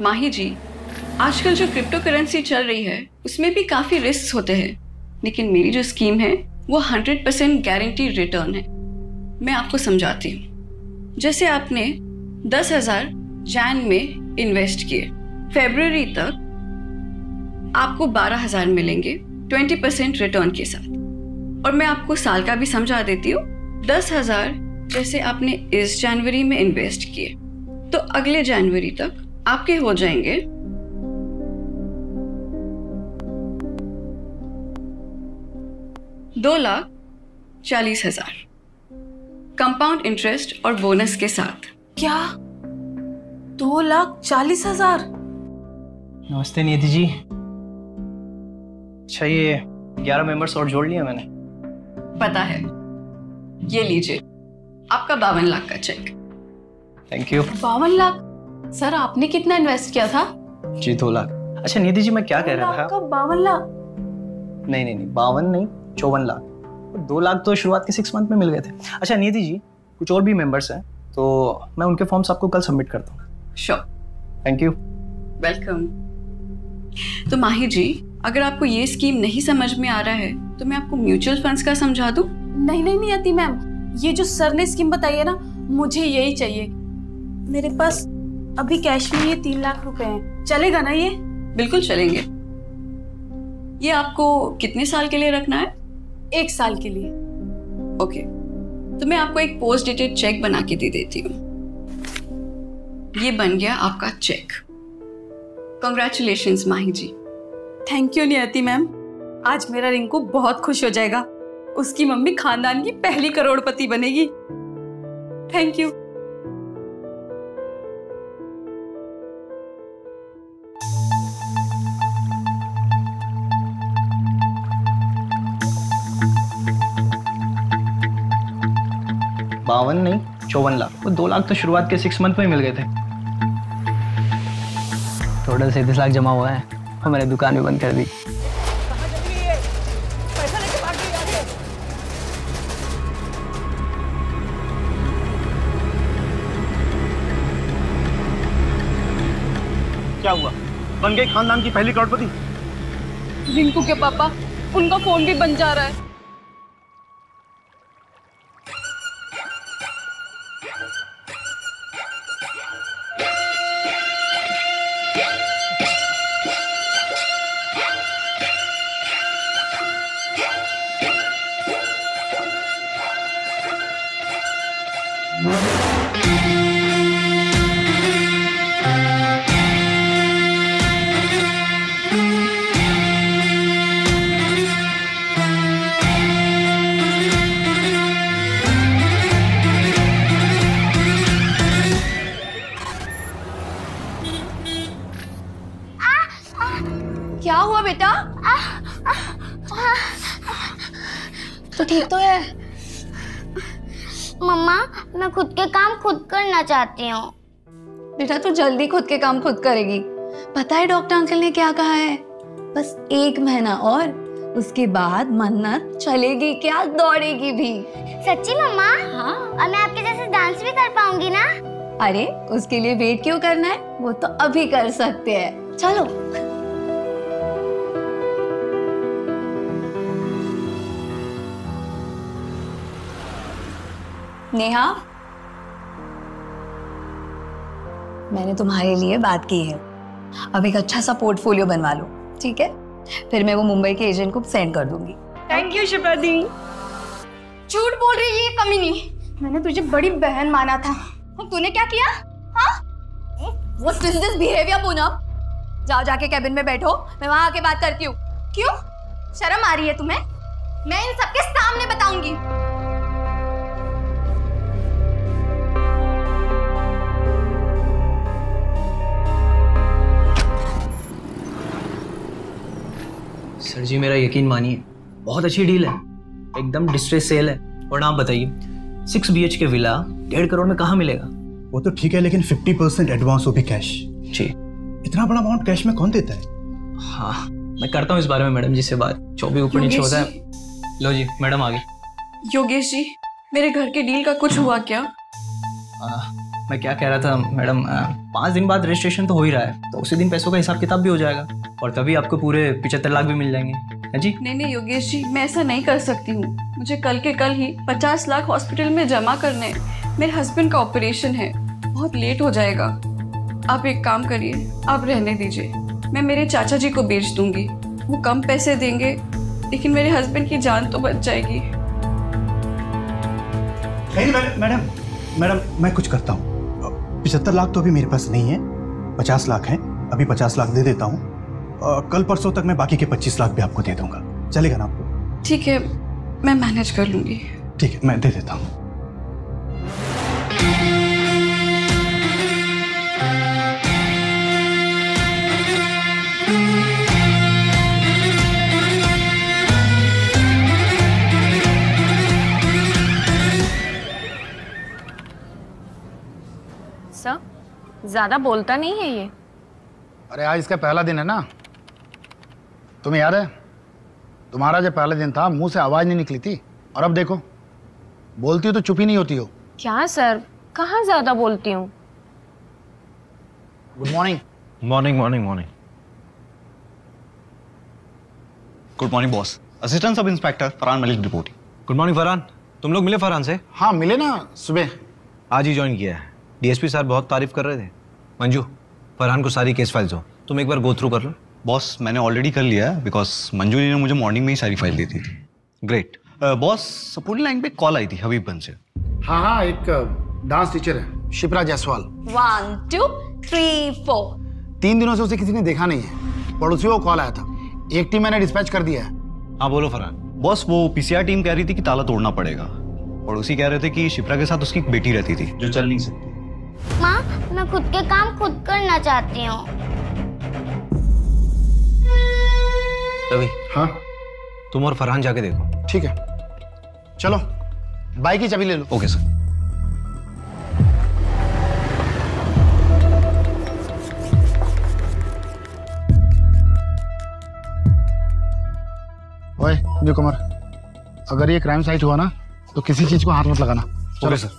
माही जी, आजकल जो crypto currency चल रही है उसमें भी काफ़ी रिस्क होते हैं, लेकिन मेरी जो स्कीम है वो 100% गारंटी रिटर्न है। मैं आपको समझाती हूँ। जैसे आपने 10,000 जैन में इन्वेस्ट किए, फरवरी तक आपको 12,000 मिलेंगे 20% रिटर्न के साथ। और मैं आपको साल का भी समझा देती हूँ। 10,000 जैसे आपने इस जनवरी में इन्वेस्ट किए तो अगले जनवरी तक आपके हो जाएंगे 2,40,000 कंपाउंड इंटरेस्ट और बोनस के साथ। क्या 2,40,000? नमस्ते निधि जी। अच्छा, ये 11 मेंबर्स और जोड़ लिए मैंने। पता है। ये लीजिए आपका 52 लाख का cheque. Thank you. 52 lakh? Sir आपने कितना इन्वेस्ट किया था? जी 2 लाख। अच्छा निधि जी मैं क्या कह रहा था? 52 लाख? नहीं, 52 नहीं, 54 लाख। 2 लाख तो शुरुआत के 6 मंथ में मिल गए थे। अच्छा निधि जी कुछ और भी मेंबर्स हैं तो मैं उनके फॉर्म्स आपको कल सबमिट करता हूँ। श्योर। Thank you. वेलकम। तो माही जी अगर आपको ये स्कीम नहीं समझ में आ रहा है तो मैं आपको म्यूचुअल फंड्स का समझा दूं। नहीं नियति मैम, ये जो सर ने स्कीम बताई है ना मुझे यही चाहिए। मेरे पास अभी कैश में ये 3 लाख रुपए हैं। चलेगा ना ये? बिल्कुल चलेंगे। ये आपको कितने साल के लिए रखना है? 1 साल के लिए। ओके, तो मैं आपको एक पोस्ट डेटेड चेक बना के दे देती हूँ। ये बन गया आपका cheque. Congratulations Mahi ji. Thank you Niyati ma'am. आज मेरा रिंकू बहुत खुश हो जाएगा। उसकी मम्मी खानदान की पहली करोड़पति बनेगी। Thank you. बावन नहीं 54 लाख। वो 2 लाख तो शुरुआत के 6 मंथ में मिल गए थे। टोटल 37 लाख जमा हुआ है। हमारे दुकान भी बंद कर दी। पैसा लेके भाग गई आगे। क्या हुआ? बन गई खानदान की पहली करोड़पति? रिंकू के पापा, उनका फोन भी बन जा रहा है। चाहती हूँ। बेटा तू जल्दी खुद के काम खुद करेगी। पता है डॉक्टर अंकल ने क्या कहा है? बस 1 महीना और उसके बाद मन्नत चलेगी क्या, दौड़ेगी भी। सच्ची मम्मा? हाँ। और मैं आपके जैसे डांस भी कर पाऊंगी ना? अरे उसके लिए वेट क्यों करना है, वो तो अभी कर सकते हैं। चलो। नेहा मैंने तुम्हारे लिए बात की है। अब एक अच्छा सा पोर्टफोलियो बनवा लो, ठीक है? फिर मैं वो मुंबई के एजेंट को सेंड कर दूंगी। थैंक यू शिप्रा दी। झूठ बोल रही है कमी नहीं। मैंने तुझे बड़ी बहन माना था और तूने क्या किया? What is this behavior Poonam? जाओ जाके कैबिन में बैठो, मैं वहाँ आके बात करती हूँ। क्यों शर्म आ रही है तुम्हें? मैं इन सबके सामने बताऊंगी। सर जी मेरा यकीन मानिए बहुत अच्छी डील है, एकदम डिस्ट्रेस सेल है। और नाम बताइए। 6 BHK विला 1.5 करोड़ में कहाँ मिलेगा? वो तो ठीक है लेकिन 50% एडवांस, वो भी कैश। जी इतना बड़ा अमाउंट कैश में कौन देता है? हाँ मैं करता हूँ इस बारे में मैडम जी से बात, जो भी ऊपर नीचे होता है। लो जी मैडम आ गई। योगेश जी मेरे घर के डील का कुछ हुआ क्या? मैं क्या कह रहा था मैडम, 5 दिन बाद रजिस्ट्रेशन तो हो ही रहा है, तो उसी दिन पैसों का हिसाब किताब भी हो जाएगा और तभी आपको पूरे 75 लाख भी मिल जाएंगे जी। नहीं नहीं योगेश जी, मैं ऐसा नहीं कर सकती हूँ। मुझे कल के कल ही 50 लाख हॉस्पिटल में जमा करने हैं। मेरे हस्बैंड का ऑपरेशन है, बहुत लेट हो जाएगा। आप एक काम करिए, आप रहने दीजिए, मैं मेरे चाचा जी को बेच दूंगी। वो कम पैसे देंगे लेकिन मेरे हस्बैंड की जान तो बच जाएगी। नहीं मैडम मैं कुछ करता हूँ। 75 लाख तो अभी मेरे पास नहीं है, 50 लाख है। अभी 50 लाख दे देता हूँ, कल परसों तक मैं बाकी के 25 लाख भी आपको दे दूंगा। चलेगा ना आपको? ठीक है, मैं मैनेज कर लूँगी। ठीक है, मैं दे देता हूँ। ज्यादा बोलता नहीं है ये। अरे आज इसका पहला दिन है ना, तुम्हें याद है? तुम्हारा जब पहला दिन था मुंह से आवाज नहीं निकली थी, और अब देखो बोलती हो तो चुप ही नहीं होती हो। क्या सर, कहाँ ज्यादा बोलती हूँ। Good morning. Morning morning morning. Good morning boss. Assistant sub inspector Farhan Malik reporting. Good morning Farhan. तुम लोग मिले फरहान से? हाँ मिले ना, सुबह आज ही ज्वाइन किया है। डीएसपी साहब बहुत तारीफ कर रहे थे। मंजू, फरहान को सारी केस फाइल्स हो, तुम एक बार गो थ्रू कर लो। बॉस मैंने ऑलरेडी कर लिया है, बिकॉज मंजू जी ने मुझे मॉर्निंग में ही सारी फाइल दी थी। ग्रेट। बॉस सपोर्ट लाइन पे कॉल आई थी हबीबगंज से। हाँ हाँ, एक डांस टीचर है शिप्रा जायसवाल। 1 2 3 4 3 दिनों से उसे किसी ने देखा नहीं है। पड़ोसी को कॉल आया था, एक टीम मैंने डिस्पैच कर दिया है। हाँ बोलो फरहान। बॉस वो पीसीआर टीम कह रही थी कि ताला तोड़ना पड़ेगा। पड़ोसी कह रहे थे कि शिप्रा के साथ उसकी एक बेटी रहती थी जो चल नहीं सकती। माँ मैं खुद के काम खुद करना चाहती हूँ। रवि। हाँ तुम और फरहान जाके देखो। ठीक है चलो, बाइक की चाबी ले लो। Okay sir. ओए देखो कुमार, अगर ये क्राइम साइट हुआ ना तो किसी चीज को हाथ मत लगाना। चलो सर।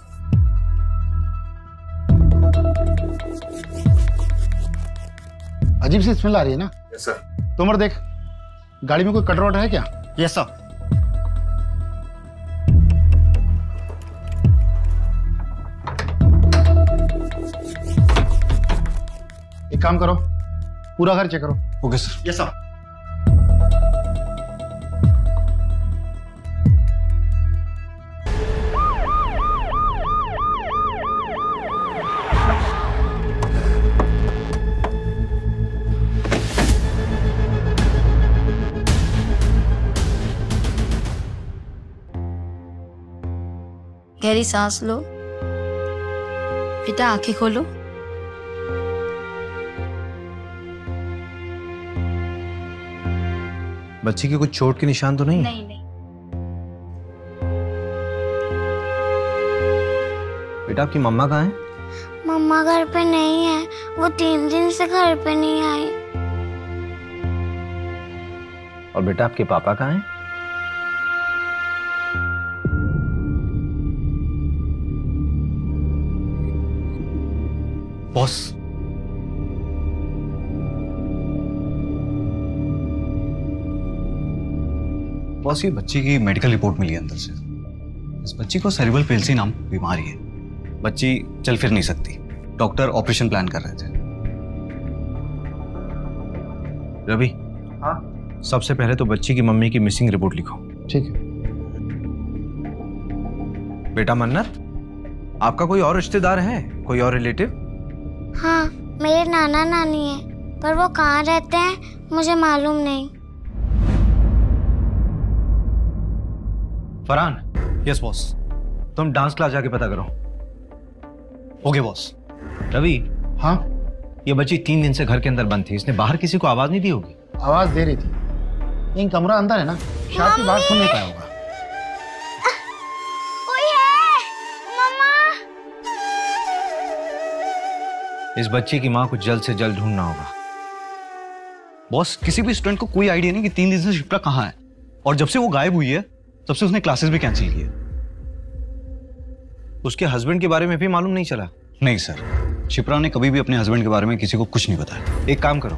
अजीब सी स्मेल आ रही है ना? Yes sir. तुमर देख, गाड़ी में कोई कटरोट है क्या? Yes sir. एक काम करो, पूरा घर चेक करो। Okay sir. Yes sir. गहरी सांस लो बेटा, आंखें खोलो। बच्ची के कुछ चोट के निशान तो नहीं? नहीं नहीं बेटा। आपकी मम्मा कहाँ है? मम्मा घर पे नहीं है, वो 3 दिन से घर पे नहीं आई। और बेटा आपके पापा कहाँ हैं? बॉस बॉस ये बच्ची की मेडिकल रिपोर्ट मिली है अंदर से। इस बच्ची को सेरिब्रल पेल्सी नाम बीमारी है। बच्ची चल फिर नहीं सकती। डॉक्टर ऑपरेशन प्लान कर रहे थे। रवि। हाँ सबसे पहले तो बच्ची की मम्मी की मिसिंग रिपोर्ट लिखो। ठीक है। बेटा मन्नत, आपका कोई और रिश्तेदार है, कोई और रिलेटिव? हाँ मेरे नाना नानी है, पर वो कहाँ रहते हैं मुझे मालूम नहीं। फरहान। Yes boss. तुम डांस क्लास जाके पता करो। Okay boss. रवि। हाँ ये बच्ची 3 दिन से घर के अंदर बंद थी, इसने बाहर किसी को आवाज नहीं दी होगी। आवाज दे रही थी, इन कमरा अंदर है ना, शायद की बात सुन नहीं पाया होगा। इस बच्ची की माँ को जल्द से जल्द ढूंढना होगा। बॉस किसी भी स्टूडेंट को कोई आइडिया नहीं कि 3 दिन से शिप्रा कहाँ है, और जब से वो गायब हुई है तब से उसने क्लासेस भी कैंसिल किए। उसके हस्बैंड के बारे में भी मालूम नहीं चला। नहीं सर, शिप्रा ने कभी भी अपने हस्बैंड के बारे में किसी को कुछ नहीं बताया। एक काम करो,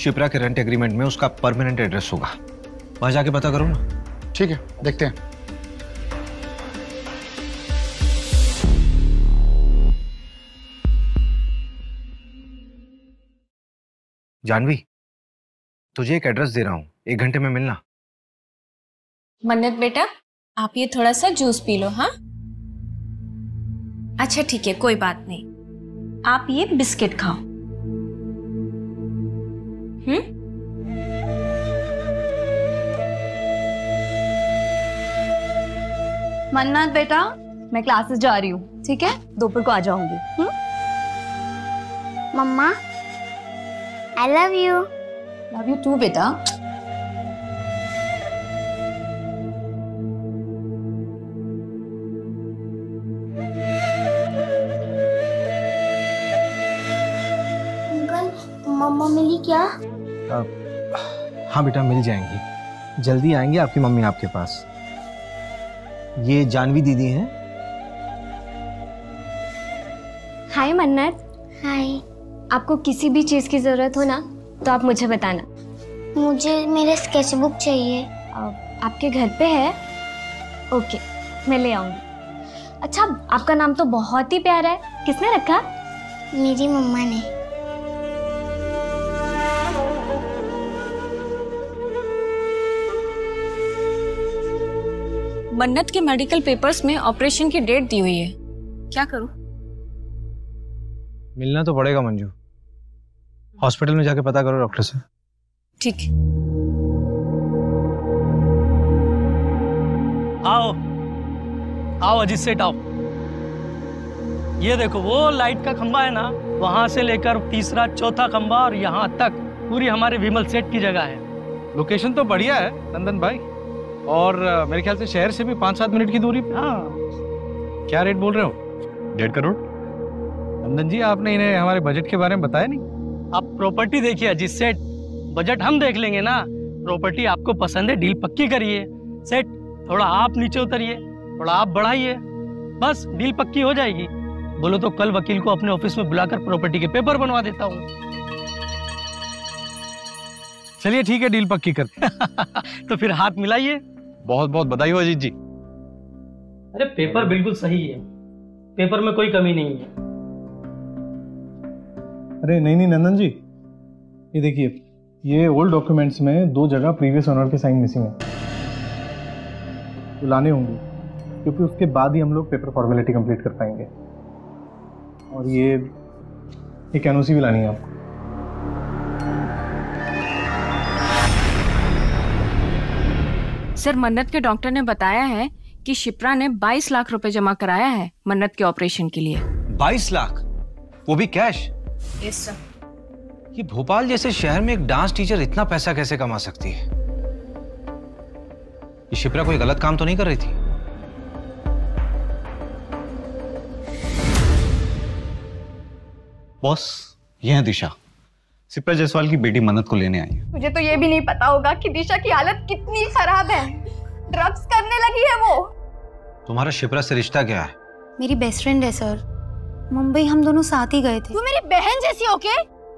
शिप्रा के रेंट एग्रीमेंट में उसका परमानेंट एड्रेस होगा, वहां जाके पता करो ना। ठीक है, देखते हैं। जानवी, तुझे एक एड्रेस दे रहा हूँ, 1 घंटे में मिलना। मन्नत बेटा, आप ये थोड़ा सा जूस पी लो। हाँ अच्छा ठीक है, कोई बात नहीं। आप ये बिस्किट खाओ। मन्नत बेटा, मैं क्लासेस जा रही हूँ, ठीक है? दोपहर को आ जाऊंगी। मम्मा, I love you. Love you too बेटा। मम्मा मिली क्या? हाँ बेटा, मिल जाएंगी, जल्दी आएंगे आपकी मम्मी आपके पास। ये जानवी दीदी हैं। हाय मन्नत। हाय। आपको किसी भी चीज की जरूरत हो ना तो आप मुझे बताना। मुझे मेरा स्केचबुक चाहिए। आपके घर पे है? ओके, मैं ले आऊंगी। अच्छा, आपका नाम तो बहुत ही प्यारा है, किसने रखा? मेरी मम्मा ने। मन्नत के मेडिकल पेपर्स में ऑपरेशन की डेट दी हुई है, क्या करूं? मिलना तो पड़ेगा मंजू, हॉस्पिटल में जाके पता करो डॉक्टर से। ठीक है। आओ आओ अजीत सेठ, आओ। ये देखो, वो लाइट का खंबा है ना, वहां से लेकर तीसरा चौथा खंबा और यहाँ तक पूरी हमारे विमल सेठ की जगह है। लोकेशन तो बढ़िया है नंदन भाई, और मेरे ख्याल से शहर से भी 5-7 मिनट की दूरी। हाँ, क्या रेट बोल रहे हो? 1.5 करोड़। नंदन जी, आपने इन्हें हमारे बजट के बारे में बताया नहीं? आप प्रॉपर्टी देखिए अजीत सेठ, बजट हम देख लेंगे ना। प्रॉपर्टी आपको पसंद है, डील पक्की करिए सेठ। थोड़ा आप नीचे उतरिए, थोड़ा आप बढ़ाइए, बस डील पक्की हो जाएगी। बोलो तो कल वकील को अपने ऑफिस में बुलाकर प्रॉपर्टी के पेपर बनवा देता हूँ। चलिए ठीक है, डील पक्की करते हैं। तो फिर हाथ मिलाइए। बहुत बहुत बधाई हो अजीत जी। अरे पेपर बिल्कुल सही है, पेपर में कोई कमी नहीं है। अरे नहीं नहीं नंदन जी, ये देखिए, ये ओल्ड डॉक्यूमेंट्स में 2 जगह प्रीवियस ओनर के साइन मिसिंग हैं, तो लाने होंगे, क्योंकि उसके बाद ही हम लोग पेपर फॉर्मेलिटी कंप्लीट कर पाएंगे। और ये एक एनओसी भी लानी है आपको। सर, मन्नत के डॉक्टर ने बताया है कि शिप्रा ने 22 लाख रुपए जमा कराया है मन्नत के ऑपरेशन के लिए। 22 लाख, वो भी कैश? Yes, sir. ये भोपाल जैसे शहर में एक डांस टीचर इतना पैसा कैसे कमा सकती है? ये शिप्रा कोई गलत काम तो नहीं कर रही थी? बॉस, ये है दिशा, शिप्रा जायसवाल की बेटी मन्नत को लेने आई है। मुझे तो ये भी नहीं पता होगा कि दिशा की हालत कितनी खराब है, ड्रग्स करने लगी है वो। तुम्हारा शिप्रा से रिश्ता क्या है? मेरी बेस्ट फ्रेंड है सर, मुंबई हम दोनों साथ ही गए थे। तू मेरी बहन जैसी होके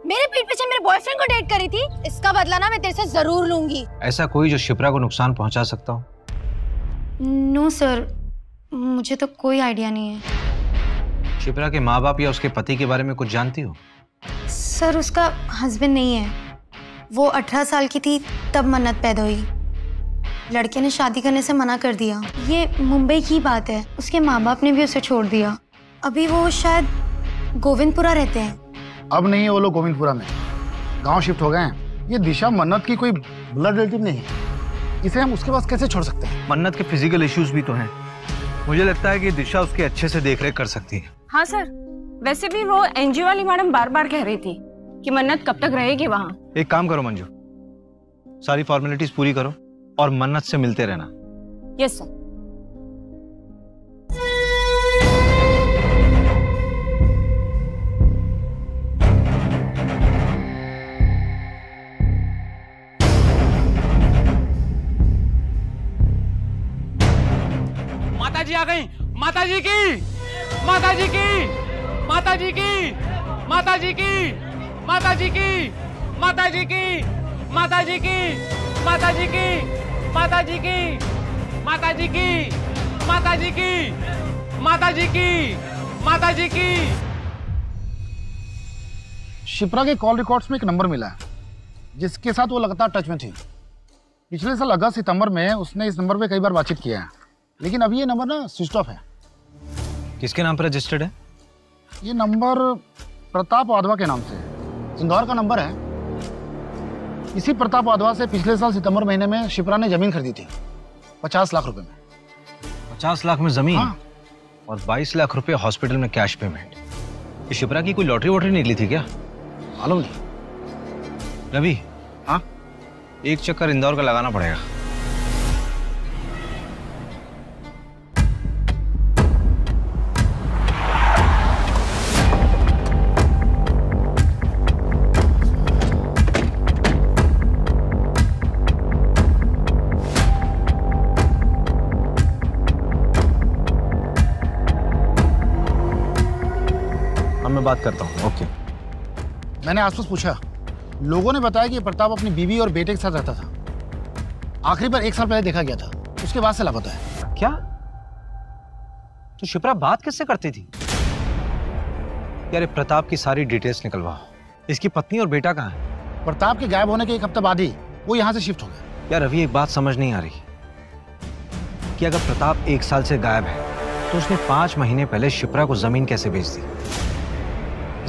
मेरे पीठ पीछे मेरे बॉयफ्रेंड को डेट कर रही थी, इसका बदला ना मैं तेरे से जरूर लूंगी। ऐसा कोई जो शिप्रा को नुकसान पहुंचा सकता हो? नो सर, मुझे तो कोई आइडिया नहीं है। शिप्रा के माँ बाप या उसके पति के बारे में कुछ जानती हो? सर, उसका हस्बैंड नहीं है। वो 18 साल की थी तब मन्नत पैदा हुई, लड़के ने शादी करने से मना कर दिया। ये मुंबई की बात है, उसके माँ बाप ने भी उसे छोड़ दिया। अभी वो शायद गोविंदपुरा रहते हैं। अब नहीं है वो लोग गोविंदपुरा में, गांव शिफ्ट हो गए हैं। ये दिशा मन्नत की कोई ब्लड रिलेटिव नहीं है, इसे हम उसके पास कैसे छोड़ सकते हैं? मन्नत के फिजिकल इश्यूज भी तो हैं। मुझे लगता है कि दिशा उसके अच्छे से देखरेख कर सकती है। हाँ सर, वैसे भी वो एनजीओ वाली मैडम बार बार कह रही थी कि मन्नत कब तक रहेगी वहाँ। एक काम करो मंजू, सारी फॉर्मेलिटीज पूरी करो और मन्नत से मिलते रहना। Yes sir. माता जी आ गई, माता जी की माता जी की, माता जी की, माता जी की, माता जी की, माता जी की, माता जी की, माता जी की, माता जी की, माता जी की, माता जी की, माता जी की। शिप्रा के कॉल रिकॉर्ड्स में एक नंबर मिला है जिसके साथ वो लगातार टच में थी। पिछले साल अगस्त सितंबर में उसने इस नंबर पे कई बार बातचीत किया है, लेकिन अभी ये नंबर ना स्विच ऑफ है। किसके नाम पर रजिस्टर्ड है ये नंबर? प्रताप आडवा के नाम से, इंदौर का नंबर है। इसी प्रताप आडवा से पिछले साल सितंबर महीने में शिप्रा ने जमीन खरीदी थी 50 लाख रुपए में। 50 लाख में जमीन? हाँ। और 22 लाख रुपए हॉस्पिटल में कैश पेमेंट। ये शिप्रा की कोई लॉटरी वॉटरी निकली थी क्या? मालूम नहीं। रवि, हाँ, एक चक्कर इंदौर का लगाना पड़ेगा। मैं बात करता हूँ। ओके। मैंने आसपास पूछा, लोगों ने बताया कि प्रताप अपनी बीवी और बेटे के साथ रहता था। आखिरी बार 1 साल पहले देखा गया था, उसके बाद से लापता है। क्या? तो शिप्रा बात किससे करती थी? यार, प्रताप की सारी डिटेल्स निकलवाओ। इसकी पत्नी और बेटा कहाँ है? प्रताप के गायब होने के 1 हफ्ते बाद ही वो यहाँ से शिफ्ट हो गए। यार रवि, एक बात समझ नहीं आ रही कि अगर प्रताप 1 साल से गायब है तो उसने 5 महीने पहले शिप्रा को जमीन कैसे बेच दी?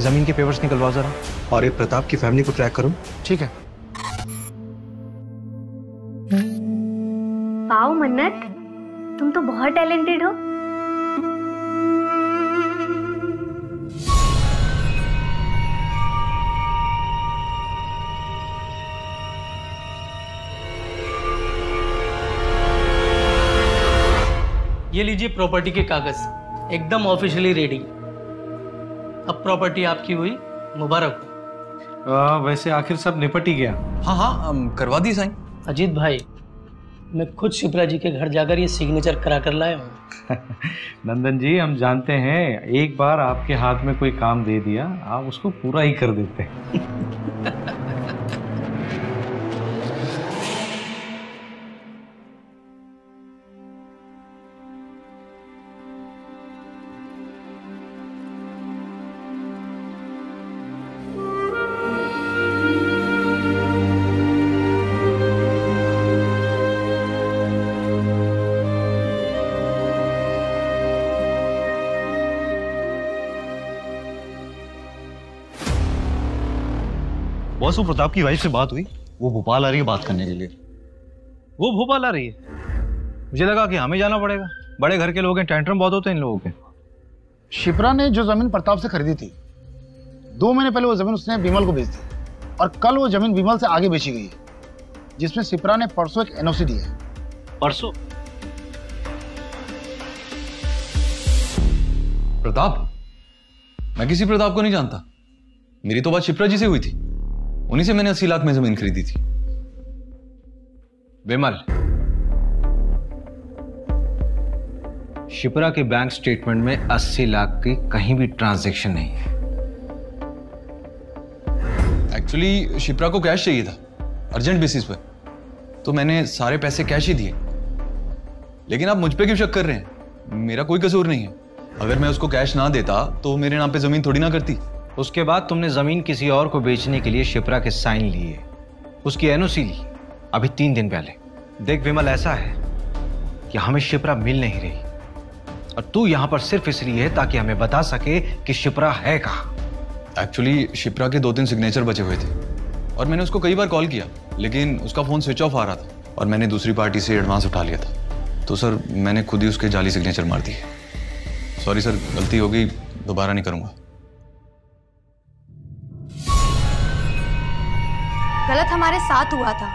जमीन के पेपर्स निकलवाओ जरा, और ये प्रताप की फैमिली को ट्रैक करो। ठीक है। वाओ मन्नत, तुम तो बहुत टैलेंटेड हो। ये लीजिए प्रॉपर्टी के कागज, एकदम ऑफिशियली रेडी। अब प्रॉपर्टी आपकी हुई, मुबारक हो। वैसे आखिर सब निपट ही गया? हाँ हाँ, करवा दी साइन। अजीत भाई, मैं खुद शिप्रा जी के घर जाकर ये सिग्नेचर करा कर लाया हूँ। नंदन जी, हम जानते हैं एक बार आपके हाथ में कोई काम दे दिया आप उसको पूरा ही कर देते हैं। बस, वो प्रताप की वाइफ से बात हुई, वो भोपाल आ रही है बात करने के लिए। वो भोपाल आ रही है? मुझे लगा कि हमें जाना पड़ेगा, बड़े घर के लोग हैं, टेंट्रम बहुत होते हैं इन लोगों के। शिप्रा ने जो जमीन प्रताप से खरीदी थी, 2 महीने पहले वो जमीन उसने बिमल को बेच दी, और कल वो जमीन बिमल से आगे बेची गई, जिसमें शिप्रा ने परसों एक एनओसी दी है। परसों? प्रताप? मैं किसी प्रताप को नहीं जानता। मेरी तो बात शिप्रा जी से हुई थी, उन्हीं से मैंने 80 लाख में जमीन खरीदी थी। विमल, शिप्रा के बैंक स्टेटमेंट में 80 लाख की कहीं भी ट्रांजैक्शन नहीं है। एक्चुअली शिप्रा को कैश चाहिए था अर्जेंट बेसिस पर, तो मैंने सारे पैसे कैश ही दिए। लेकिन आप मुझ पे क्यों शक कर रहे हैं? मेरा कोई कसूर नहीं है। अगर मैं उसको कैश ना देता तो मेरे नाम पे जमीन थोड़ी ना करती। उसके बाद तुमने जमीन किसी और को बेचने के लिए शिप्रा के साइन लिए, उसकी एनओसी ली, अभी 3 दिन पहले। देख विमल, ऐसा है कि हमें शिप्रा मिल नहीं रही, और तू यहाँ पर सिर्फ इसलिए है ताकि हमें बता सके कि शिप्रा है कहाँ। एक्चुअली शिप्रा के 2-3 सिग्नेचर बचे हुए थे, और मैंने उसको कई बार कॉल किया, लेकिन उसका फ़ोन स्विच ऑफ आ रहा था, और मैंने दूसरी पार्टी से एडवांस उठा लिया था। तो सर, मैंने खुद ही उसके जाली सिग्नेचर मार दिए। सॉरी सर, गलती हो गई, दोबारा नहीं करूँगा। गलत हमारे साथ हुआ था,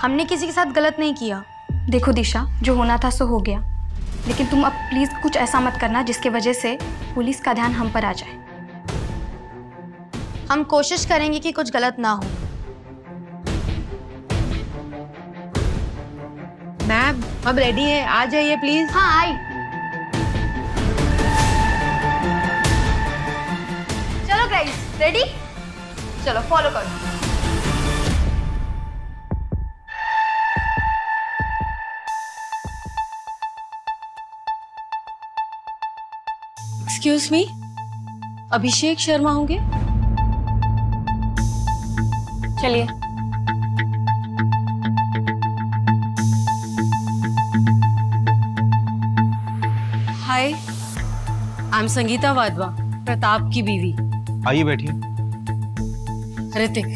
हमने किसी के साथ गलत नहीं किया। देखो दिशा, जो होना था सो हो गया, लेकिन तुम अब प्लीज़ कुछ ऐसा मत करना जिसके वजह से पुलिस का ध्यान हम पर आ जाए। हम कोशिश करेंगे कि कुछ गलत ना हो। मैम, अब रेडी है, आ जाइए प्लीज। हाँ, आई। रेडी, चलो फॉलो करो। एक्सक्यूज मी, अभिषेक शर्मा होंगे? चलिए। Hi, I am Sangeeta Wadhwa, Pratap की बीवी। आइए बैठिए। ऋतिक,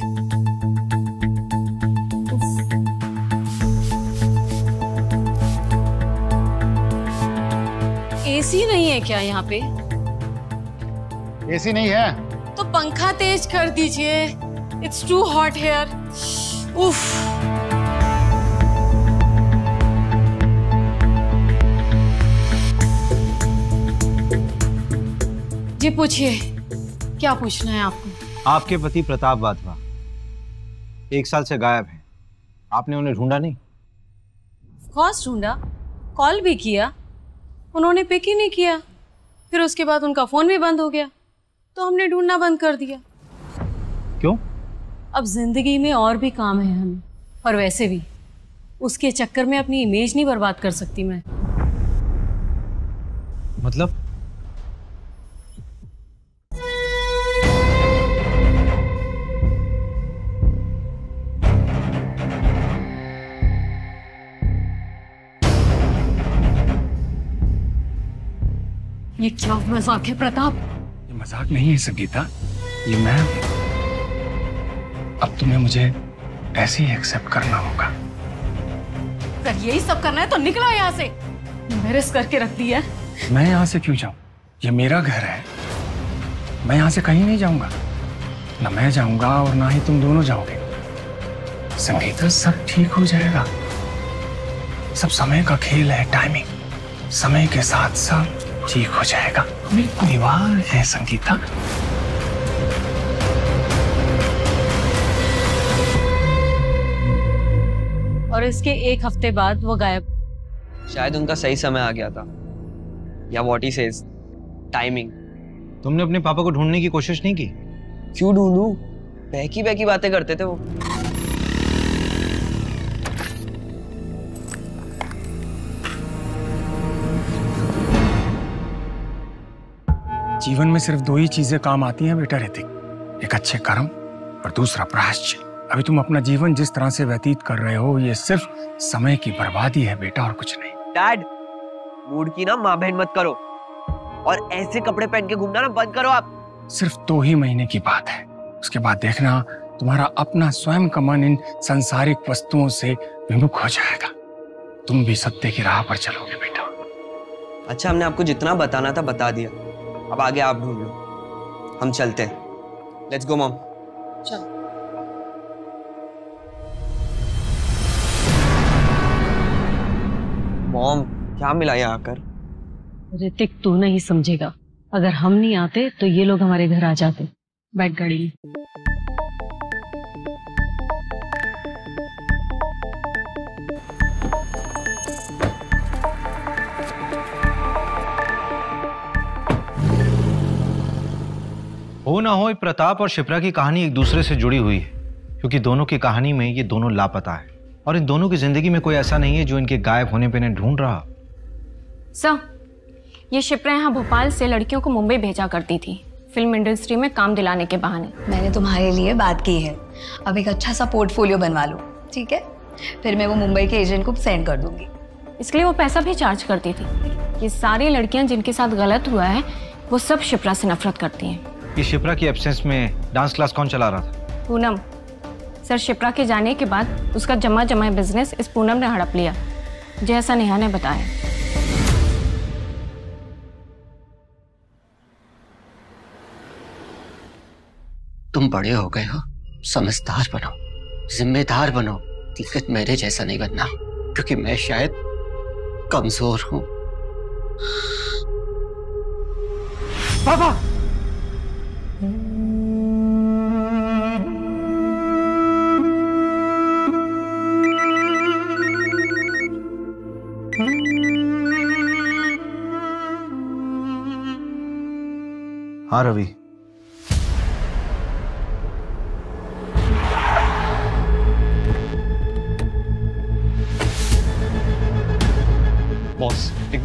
एसी नहीं है क्या यहाँ पे? एसी नहीं है तो पंखा तेज कर दीजिए। It's too hot here. उफ। जी पूछिए, क्या पूछना है आपको? आपके पति प्रताप वाधवा 1 साल से गायब हैं। आपने उन्हें ढूंढा नहीं? ऑफ कोर्स ढूंढा, कॉल भी किया, उन्होंने पिक ही नहीं किया। फिर उसके बाद उनका फोन भी बंद हो गया तो हमने ढूंढना बंद कर दिया। क्यों? अब जिंदगी में और भी काम है हमें, और वैसे भी उसके चक्कर में अपनी इमेज नहीं बर्बाद कर सकती मैं। मतलब? ये क्या मजाक है प्रताप? मजाक नहीं है संगीता, ये मैं। अब तुम्हें मुझे ऐसे ही एक्सेप्ट करना होगा। अगर यही सब करना है तो निकलो यहाँ से। मेरिस करके रख दी है। मैं यहाँ से क्यों जाऊँ? ये मेरा घर है, मैं यहाँ से कहीं नहीं जाऊँगा। ना मैं जाऊँगा और ना ही तुम दोनों जाओगे। संगीता, सब ठीक हो जाएगा। सब समय का खेल है, टाइमिंग। समय के साथ साथ ठीक हो जाएगा। हम एक परिवार है संगीता। और इसके 1 हफ्ते बाद वो गायब। शायद उनका सही समय आ गया था, या व्हाट ही सेज, टाइमिंग। तुमने अपने पापा को ढूंढने की कोशिश नहीं की? क्यों ढूंढूं? बहकी बातें करते थे वो। जीवन में सिर्फ 2 ही चीजें काम आती हैं बेटा ऋतिक, एक अच्छे कर्म और दूसरा प्रायश्चित। अभी तुम अपना जीवन जिस तरह से व्यतीत कर रहे हो, ये सिर्फ समय की बर्बादी है बेटा, और कुछ नहीं। डैड, मूड की ना माँ बहन मत करो, और ऐसे कपड़े पहन के घूमना ना बंद करो आप। सिर्फ 2 ही महीने की बात है, उसके बाद देखना तुम्हारा अपना स्वयं का मन इन सांसारिक वस्तुओं से विमुख हो जाएगा। तुम भी सत्य की राह पर चलोगे बेटा। अच्छा, हमने आपको जितना बताना था बता दिया, अब आगे आप ढूंढ लो, हम चलते हैं। Let's go mom. चलो। मॉम, क्या मिला यहाँ आकर? ऋतिक, तू नहीं समझेगा। अगर हम नहीं आते तो ये लोग हमारे घर आ जाते। बैठ गाड़ी में। हो ना हो, प्रताप और शिप्रा की कहानी एक दूसरे से जुड़ी हुई है, क्योंकि दोनों की कहानी में ये दोनों लापता है, और इन दोनों की जिंदगी में कोई ऐसा नहीं है जो इनके गायब होने पे इन्हें ढूंढ रहा। सर, ये शिप्रा यहाँ भोपाल से लड़कियों को मुंबई भेजा करती थी, फिल्म इंडस्ट्री में काम दिलाने के बहाने। मैंने तुम्हारे लिए बात की है, अब एक अच्छा सा पोर्टफोलियो बनवा लो, ठीक है? फिर मैं वो मुंबई के एजेंट को सेंड कर दूंगी। इसके लिए वो पैसा भी चार्ज करती थी। ये सारी लड़कियाँ जिनके साथ गलत हुआ है, वो सब शिप्रा से नफरत करती हैं। शिप्रा की एब्सेंस में डांस क्लास कौन चला रहा था? पूनम। सर, शिप्रा के जाने के बाद उसका जमा बिजनेस इस पूनम ने हड़प लिया, जैसा नेहा ने बताया। तुम बड़े हो गए हो, समझदार बनो, जिम्मेदार बनो, लेकिन मेरे जैसा नहीं बनना, क्योंकि मैं शायद कमजोर हूं। पापा, हाँ रवि,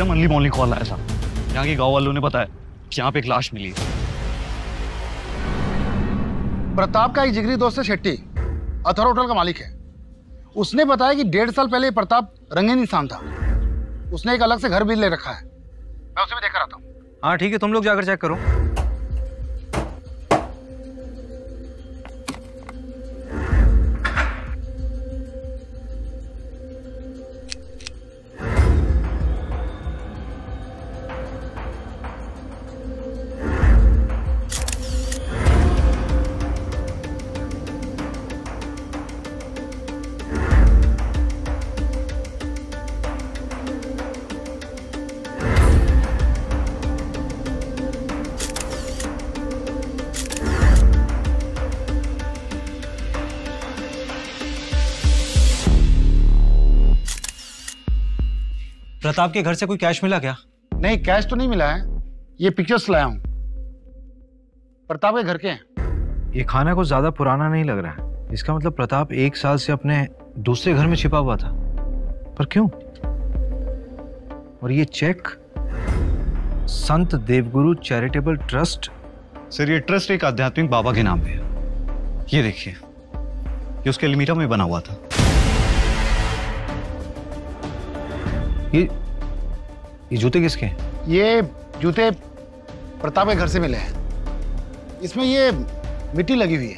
एकदम अर्ली मॉर्निंग कॉल आया था। यहाँ के गाँव वालों ने बताया कि यहाँ पे एक लाश मिली। प्रताप का एक जिगरी दोस्त है शेट्टी, अथर होटल का मालिक है। उसने बताया कि 1.5 साल पहले प्रताप रंगीन इंसान था। उसने एक अलग से घर भी ले रखा है, मैं उसे भी देखकर आता हूँ। हाँ ठीक है, तुम लोग जाकर चेक करो। प्रताप के घर से कोई कैश मिला क्या? नहीं, कैश तो नहीं मिला है, ये पिक्चर्स लाया हूँ, प्रताप के घर के हैं। ये खाना कुछ ज्यादा पुराना नहीं लग रहा है, इसका मतलब प्रताप 1 साल से अपने दूसरे घर में छिपा हुआ था। पर क्यों? और ये cheque Sant Devguru charitable trust. Sir ये ट्रस्ट एक आध्यात्मिक बाबा के नाम पे है। ये देखिए, ये उसके अलमीरा में बना हुआ था। ये जूते किसके? ये जूते प्रताप के घर से मिले हैं। इसमें ये मिट्टी लगी हुई है।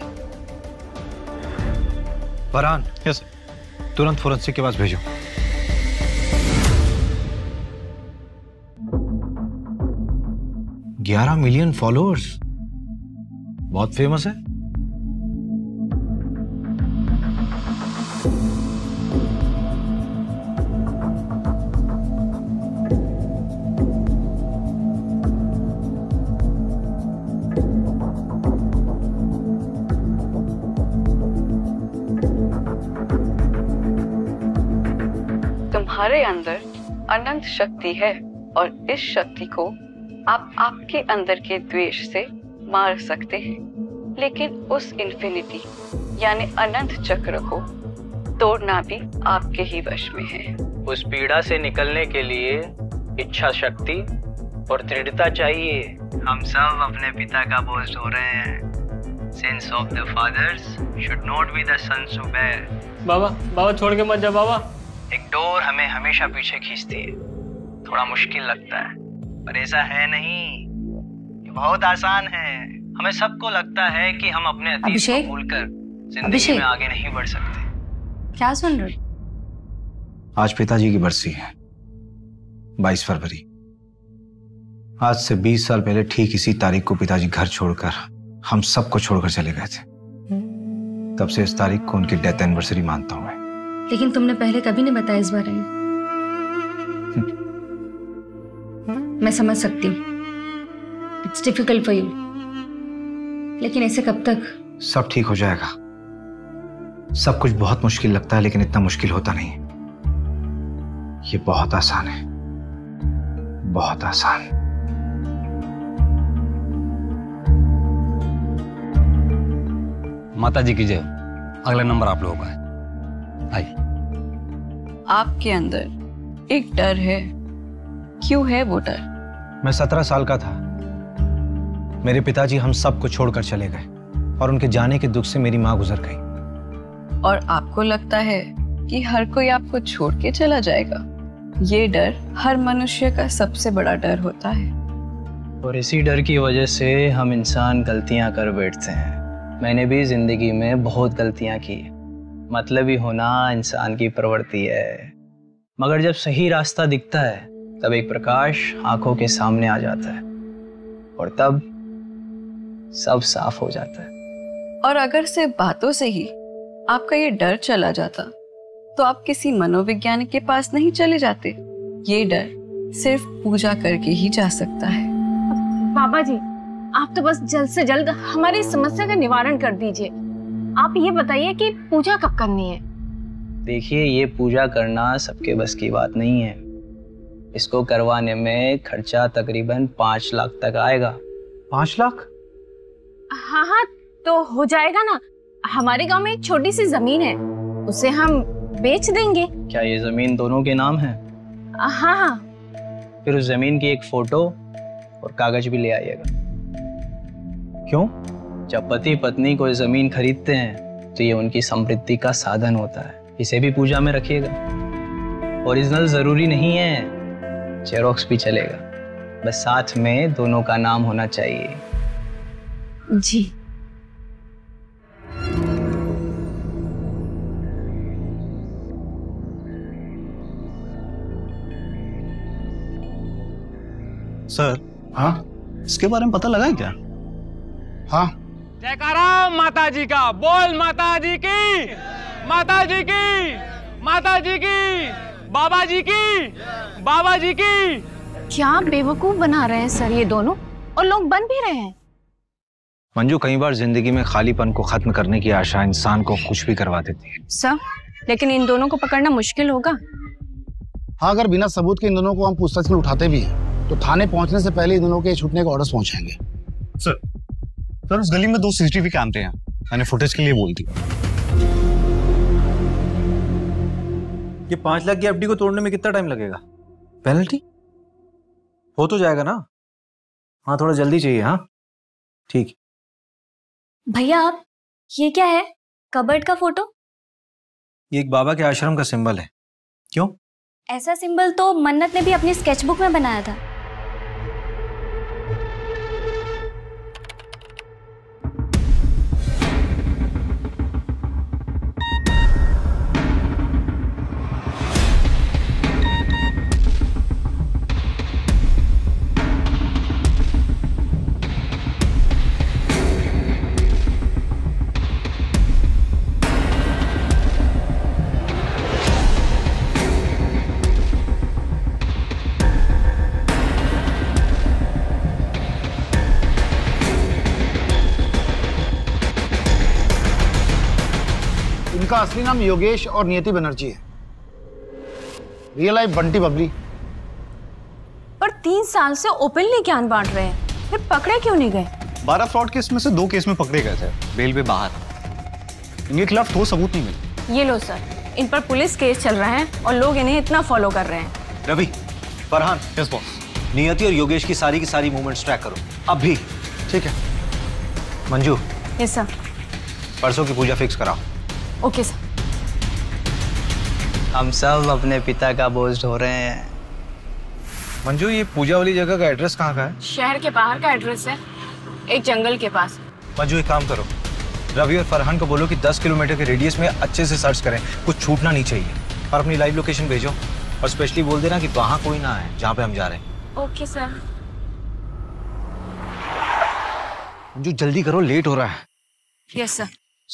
फरहान, यस, तुरंत फोरेंसिक के पास भेजो। yes. 11 मिलियन फॉलोअर्स, बहुत फेमस है। तुम्हारे अंदर अनंत शक्ति है और इस शक्ति को आप आपके अंदर के द्वेष से मार सकते हैं, लेकिन उस इन्फिनिटी यानी अनंत चक्र को तोड़ना भी आपके ही वश में है। उस पीड़ा से निकलने के लिए इच्छा शक्ति और दृढ़ता चाहिए। हम सब अपने पिता का बोझ हो रहे हैं। Sins of the fathers should not be the sons who bear। बाबा बाबा छोड़ के मत जा बाबा। एक डोर हमें हमेशा पीछे खींचती है, थोड़ा मुश्किल लगता है, पर ऐसा है नहीं, बहुत आसान है। हमें सबको लगता है कि हम अपने अतीत को भूलकर जिंदगी में आगे नहीं बढ़ सकते। क्या सुन रहे? आज पिताजी की बरसी है, 22 फरवरी। आज से 20 साल पहले ठीक इसी तारीख को पिताजी घर छोड़कर हम सबको छोड़कर चले गए थे। तब से इस तारीख को उनकी डेथ एनिवर्सरी मानता हूँ। लेकिन तुमने पहले कभी नहीं बताया इस बारे में। मैं समझ सकती हूँ, इट्स डिफिकल्ट फॉर यू, लेकिन ऐसे कब तक? सब ठीक हो जाएगा। सब कुछ बहुत मुश्किल लगता है, लेकिन इतना मुश्किल होता नहीं है। ये बहुत आसान है, बहुत आसान। माता जी की जय। अगला नंबर आप लोगों का है। आपके अंदर एक डर है, क्यों है वो डर? मैं 17 साल का था। मेरे पिताजी हम सबको छोड़कर चले गए और उनके जाने के दुख से मेरी माँ गुजर गई। और आपको लगता है कि हर कोई आपको छोड़ के चला जाएगा। ये डर हर मनुष्य का सबसे बड़ा डर होता है, और इसी डर की वजह से हम इंसान गलतियाँ कर बैठते हैं। मैंने भी जिंदगी में बहुत गलतियाँ की। मतलब ही होना इंसान की प्रवृत्ति है, मगर जब सही रास्ता दिखता है तब एक प्रकाश आंखों के सामने आ जाता है और तब सब साफ हो जाता है। और अगर सिर्फ बातों से ही आपका ये डर चला जाता तो आप किसी मनोविज्ञानी के पास नहीं चले जाते। ये डर सिर्फ पूजा करके ही जा सकता है। बाबा जी, आप तो बस जल्द से जल्द हमारी समस्या का निवारण कर दीजिए। आप ये बताइए कि पूजा कब करनी है? देखिए, ये पूजा करना सबके बस की बात नहीं है। इसको करवाने में खर्चा तकरीबन 5 लाख तक आएगा। 5 लाख? हाँ हाँ, तो हो जाएगा ना। हमारे गांव में एक छोटी सी जमीन है, उसे हम बेच देंगे। क्या ये जमीन दोनों के नाम है? हाँ हाँ। फिर उस जमीन की एक फोटो और कागज भी ले आइएगा। क्यों? जब पति पत्नी कोई जमीन खरीदते हैं तो ये उनकी समृद्धि का साधन होता है, इसे भी पूजा में रखिएगा। ओरिजिनल जरूरी नहीं है, जेरोक्स भी चलेगा, बस साथ में दोनों का नाम होना चाहिए। जी। सर, हाँ, इसके बारे में पता लगा है क्या? हाँ। जयकारा माता जी का, बोल माता जी की, माता जी की, माता जी की, बाबा जी की, बाबा जी की। क्या बेवकूफ बना रहे हैं सर ये दोनों, और लोग बन भी रहे हैं। मंजू, कई बार जिंदगी में खालीपन को खत्म करने की आशा इंसान को कुछ भी करवा देती है सर, लेकिन इन दोनों को पकड़ना मुश्किल होगा। हाँ, अगर बिना सबूत के इन दोनों को हम पूछताछ में उठाते भी हैं तो थाने पहुंचने से पहले इन दोनों के छूटने का ऑर्डर पहुंचाएंगे। सर, उस गली में 2 CCTV कैमरे हैं, मैंने फुटेज के लिए बोल दिया। ये 5 लाख की एफडी को तोड़ने में कितना टाइम लगेगा? पेनल्टी हो तो जाएगा ना? हाँ, थोड़ा जल्दी चाहिए। हाँ ठीक। भैया आप, ये क्या है कबर्ड का फोटो? ये एक बाबा के आश्रम का सिंबल है। क्यों? ऐसा सिंबल तो मन्नत ने भी अपनी स्केचबुक में बनाया था। इनका असली नाम योगेश और नियति बनर्जी है। Real life Bunty Babli. पर 3 साल से ओपनली ज्ञान बांट रहे हैं, फिर पकड़े क्यों नहीं गए? 12 फ्रॉड केस में से 2 केस में पकड़े गए थे, बेल पे बाहर। इनके खिलाफ ठोस सबूत नहीं मिले। ये लो सर, इन पर पुलिस केस चल रहा है और लोग इन्हें इतना फॉलो कर रहे हैं। रवि, फरहान, यस बॉस, नियति और योगेश की सारी मूवमेंट्स ट्रैक करो अब भी। ठीक है। मंजू। Yes sir. परसों की पूजा फिक्स कराओ। Okay sir. हम सब अपने पिता का बोझ ढो रहे हैं। मंजू, ये पूजा वाली जगह का एड्रेस कहाँ का है? शहर के बाहर का एड्रेस है, एक जंगल के पास। मंजू, एक काम करो, रवि और फरहान को बोलो कि 10 किलोमीटर के रेडियस में अच्छे से सर्च करें, कुछ छूटना नहीं चाहिए, और अपनी लाइव लोकेशन भेजो, और स्पेशली बोल देना कि वहाँ कोई ना आए जहाँ पे हम जा रहे हैं। Okay sir. मंजू जल्दी करो, लेट हो रहा है। Yes sir.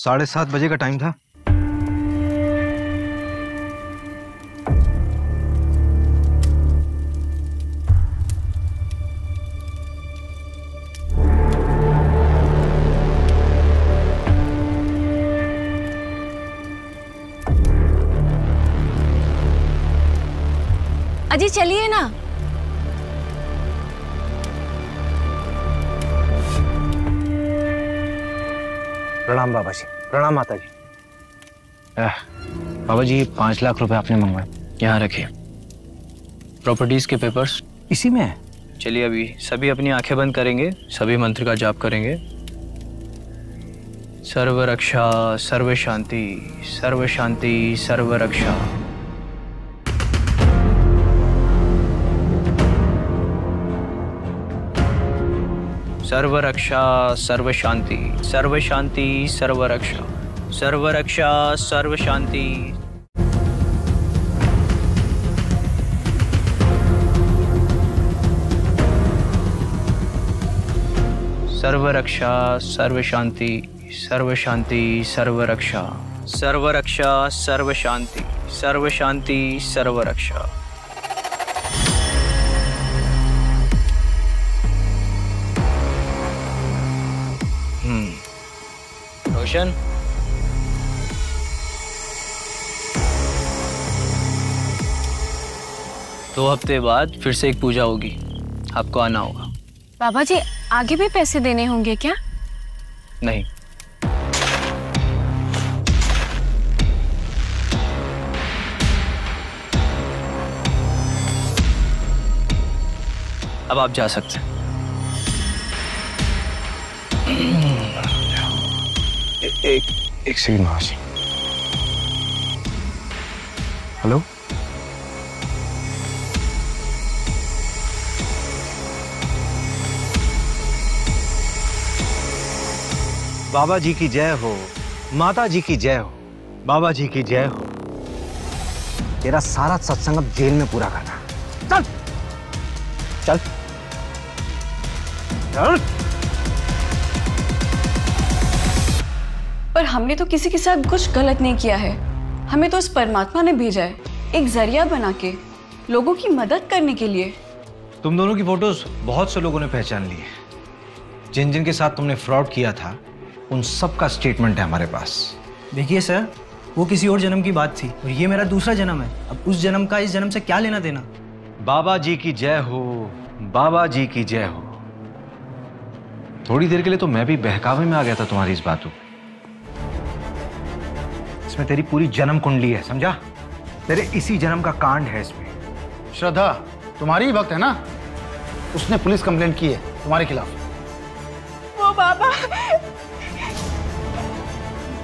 7:30 बजे का टाइम था। अजी चलिए ना। प्रणाम बाबा जी। प्रणाम माता जी। बाबा जी, 5 लाख रुपए आपने मंगवाए, यहाँ रखिए। प्रॉपर्टीज के पेपर्स इसी में है। चलिए, अभी सभी अपनी आंखें बंद करेंगे, सभी मंत्र का जाप करेंगे। सर्व रक्षा सर्व शांति, सर्व शांति सर्व रक्षा। सर्व रक्षा सर्व शांति, सर्व शांति सर्व रक्षा, सर्व रक्षा सर्व शांति। सर्व रक्षा सर्व शांति, सर्व शांति सर्व रक्षा, सर्व रक्षा सर्व शांति, सर्व शांति सर्व रक्षा। रोशन, दो हफ्ते बाद फिर से एक पूजा होगी, आपको आना होगा। बाबा जी, आगे भी पैसे देने होंगे क्या? नहीं। अब आप जा सकते हैं। एक सेकंड महाशय। हेलो, बाबा जी की जय हो, माता जी की जय हो, बाबा जी की जय हो। तेरा सारा सत्संग अब जेल में पूरा करना। चल चल चल। पर हमने तो किसी के साथ कुछ गलत नहीं किया है। हमें तो उस परमात्मा ने भेजा है एक जरिया बना के लोगों की मदद करने के लिए। तुम दोनों की फोटोज बहुत से लोगों ने पहचान ली है। जिन जिन के साथ तुमने फ्रॉड किया था उन सब का स्टेटमेंट है हमारे पास। देखिए सर, वो किसी और जन्म की बात थी और ये मेरा दूसरा जन्म है। अब उस जन्म का इस जन्म से क्या लेना देना। बाबा जी की जय हो, बाबा जी की जय हो। थोड़ी देर के लिए तो मैं भी बहकावे में आ गया था तुम्हारी इस बातों में। इसमें तेरी पूरी जन्म कुंडली है, समझा? तेरे इसी जन्म का कांड है इसमें। श्रद्धा तुम्हारी ही भक्त है ना, उसने पुलिस कंप्लेंट की है तुम्हारे खिलाफ। वो बाबा,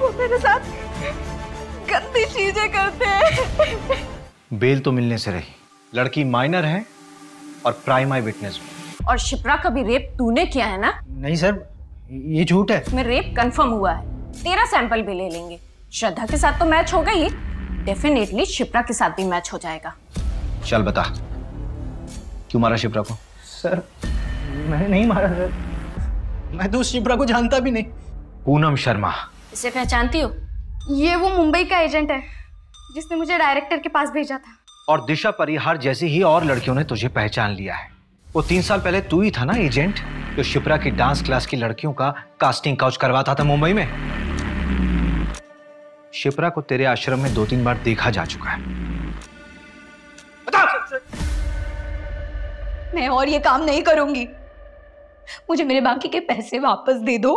वो मेरे साथ गंदी चीजें करते हैं। बेल तो मिलने से रही, लड़की माइनर है और प्राइमरी विटनेस भी। और शिप्रा का भी रेप तूने किया है ना? नहीं सर, ये झूठ है। इसमें रेप कंफर्म हुआ है। तेरा सैंपल भी ले लेंगे। श्रद्धा के साथ तो मैच हो गई, डेफिनेटली शिप्रा के साथ भी मैच हो जाएगा। चल बता, क्यों मारा शिप्रा को? सर मैंने नहीं मारा सर, मैं तो उस शिप्रा को जानता भी नहीं। पूनम शर्मा, इसे पहचानती हो? ये वो मुंबई का एजेंट है जिसने मुझे डायरेक्टर के पास भेजा था। और दिशा परिहार जैसी ही और लड़कियों ने तुझे पहचान लिया है। वो 3 साल पहले तू ही था ना एजेंट, जो शिप्रा की डांस क्लास की लड़कियों का कास्टिंग काउच करवाता था मुंबई में। शिप्रा को तेरे आश्रम में 2-3 बार देखा जा चुका है। बता। मैं और ये काम नहीं करूंगी। मुझे मेरे बाकी के पैसे वापस दे दो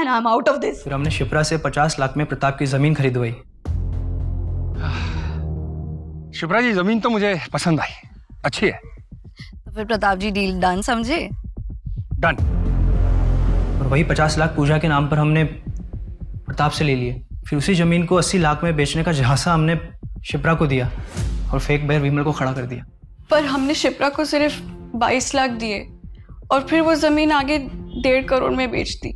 and I'm out of this। फिर हमने शिप्रा से 50 लाख में प्रताप की जमीन खरीदवाई। शिप्रा जी, जमीन तो मुझे पसंद आई, अच्छी है। तो फिर प्रताप जी डील डन समझे? डन। और वही 50 लाख पूजा के नाम पर हमने प्रताप से ले लिए। फिर उसी जमीन को 80 लाख में बेचने का झांसा हमने शिप्रा को दिया और फेक बेयर विमल को खड़ा कर दिया। पर हमने शिप्रा को सिर्फ 22 लाख दिए और फिर वो जमीन आगे 1.5 करोड़ में बेच दी।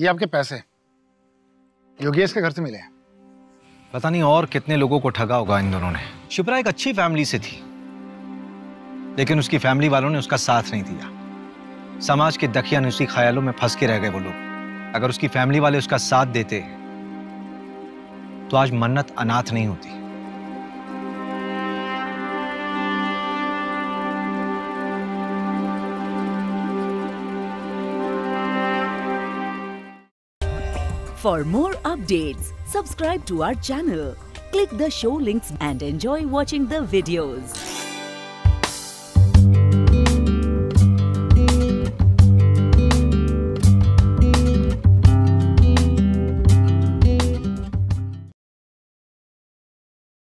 ये आपके पैसे योगेश के घर से मिले हैं। पता नहीं और कितने लोगों को ठगा होगा इन दोनों ने। शिप्रा एक अच्छी फैमिली से थी, लेकिन उसकी फैमिली वालों ने उसका साथ नहीं दिया। समाज के दखियानुसी ख्यालों में फंस के रह गए वो लोग। अगर उसकी फैमिली वाले उसका साथ देते तो आज मन्नत अनाथ नहीं होती। For more updates, subscribe to our channel, click the show links and enjoy watching the videos.